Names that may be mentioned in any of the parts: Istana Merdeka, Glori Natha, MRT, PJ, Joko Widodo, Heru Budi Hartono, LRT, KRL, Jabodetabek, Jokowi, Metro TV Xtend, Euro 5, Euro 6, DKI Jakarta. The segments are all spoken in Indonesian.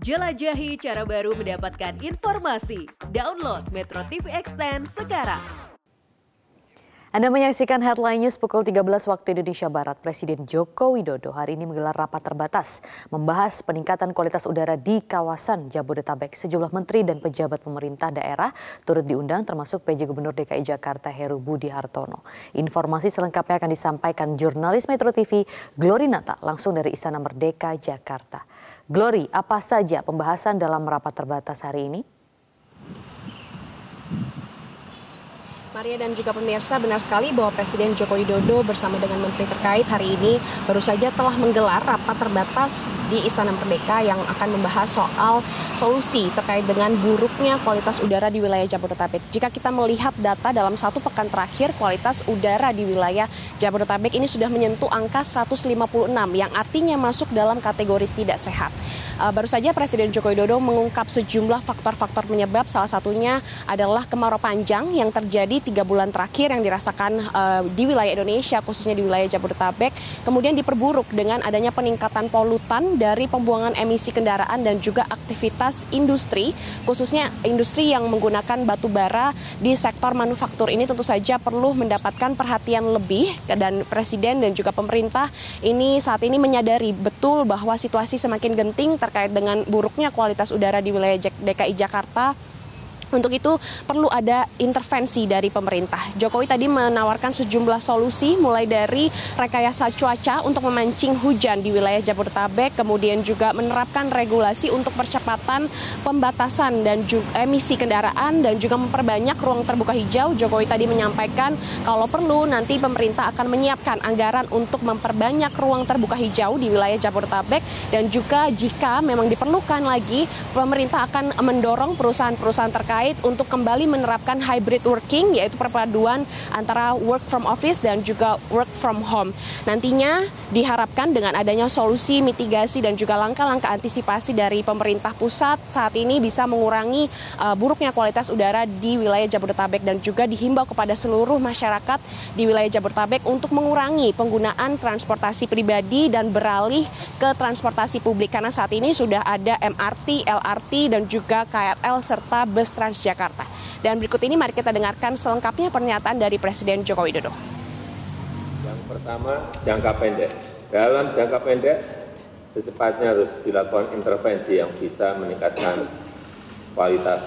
Jelajahi cara baru mendapatkan informasi. Download Metro TV Xtend sekarang. Anda menyaksikan Headline News pukul 13 waktu Indonesia Barat. Presiden Joko Widodo hari ini menggelar rapat terbatas membahas peningkatan kualitas udara di kawasan Jabodetabek. Sejumlah menteri dan pejabat pemerintah daerah turut diundang, termasuk PJ Gubernur DKI Jakarta Heru Budi Hartono. Informasi selengkapnya akan disampaikan jurnalis Metro TV Glori Natha langsung dari Istana Merdeka, Jakarta. Glori, apa saja pembahasan dalam rapat terbatas hari ini? Maria dan juga pemirsa, benar sekali bahwa Presiden Joko Widodo bersama dengan menteri terkait hari ini baru saja telah menggelar rapat terbatas di Istana Merdeka yang akan membahas soal solusi terkait dengan buruknya kualitas udara di wilayah Jabodetabek. Jika kita melihat data dalam satu pekan terakhir, kualitas udara di wilayah Jabodetabek ini sudah menyentuh angka 156 yang artinya masuk dalam kategori tidak sehat. Baru saja Presiden Joko Widodo mengungkap sejumlah faktor-faktor penyebab, salah satunya adalah kemarau panjang yang terjadi 3 bulan terakhir yang dirasakan di wilayah Indonesia, khususnya di wilayah Jabodetabek, kemudian diperburuk dengan adanya peningkatan polutan dari pembuangan emisi kendaraan dan juga aktivitas industri, khususnya industri yang menggunakan batu bara di sektor manufaktur. Ini tentu saja perlu mendapatkan perhatian lebih, dan Presiden dan juga pemerintah ini saat ini menyadari betul bahwa situasi semakin genting terkait dengan buruknya kualitas udara di wilayah DKI Jakarta. Untuk itu perlu ada intervensi dari pemerintah. Jokowi tadi menawarkan sejumlah solusi mulai dari rekayasa cuaca untuk memancing hujan di wilayah Jabodetabek, kemudian juga menerapkan regulasi untuk percepatan pembatasan dan juga emisi kendaraan dan juga memperbanyak ruang terbuka hijau. Jokowi tadi menyampaikan kalau perlu nanti pemerintah akan menyiapkan anggaran untuk memperbanyak ruang terbuka hijau di wilayah Jabodetabek, dan juga jika memang diperlukan lagi, pemerintah akan mendorong perusahaan-perusahaan terkait untuk kembali menerapkan hybrid working, yaitu perpaduan antara work from office dan juga work from home. Nantinya diharapkan dengan adanya solusi mitigasi dan juga langkah-langkah antisipasi dari pemerintah pusat saat ini bisa mengurangi buruknya kualitas udara di wilayah Jabodetabek, dan juga dihimbau kepada seluruh masyarakat di wilayah Jabodetabek untuk mengurangi penggunaan transportasi pribadi dan beralih ke transportasi publik, karena saat ini sudah ada MRT, LRT dan juga KRL serta bus transportasi Jakarta. Dan berikut ini mari kita dengarkan selengkapnya pernyataan dari Presiden Joko Widodo. Yang pertama, jangka pendek. Dalam jangka pendek, secepatnya harus dilakukan intervensi yang bisa meningkatkan kualitas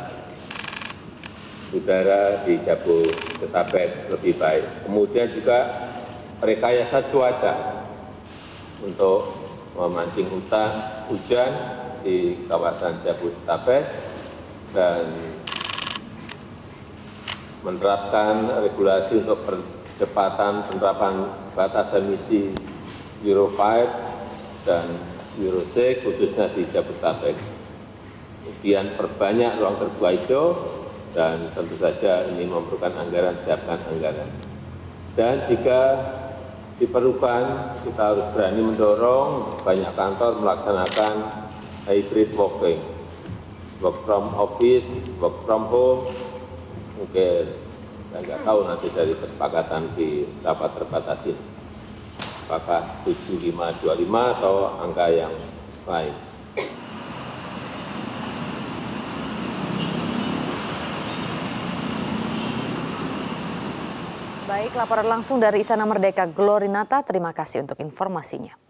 udara di Jabodetabek lebih baik. Kemudian juga rekayasa cuaca untuk memancing hujan di kawasan Jabodetabek, dan menerapkan regulasi untuk percepatan penerapan batas emisi Euro 5 dan Euro 6 khususnya di Jabodetabek. Kemudian perbanyak ruang terbuka hijau, dan tentu saja ini memerlukan anggaran, siapkan anggaran. Dan jika diperlukan, kita harus berani mendorong banyak kantor melaksanakan hybrid working, work from office, work from home. Mungkin saya nggak tahu nanti dari kesepakatan di rapat terbatas ini, apakah 7525 atau angka yang lain. Baik, laporan langsung dari Istana Merdeka, Glori Natha, terima kasih untuk informasinya.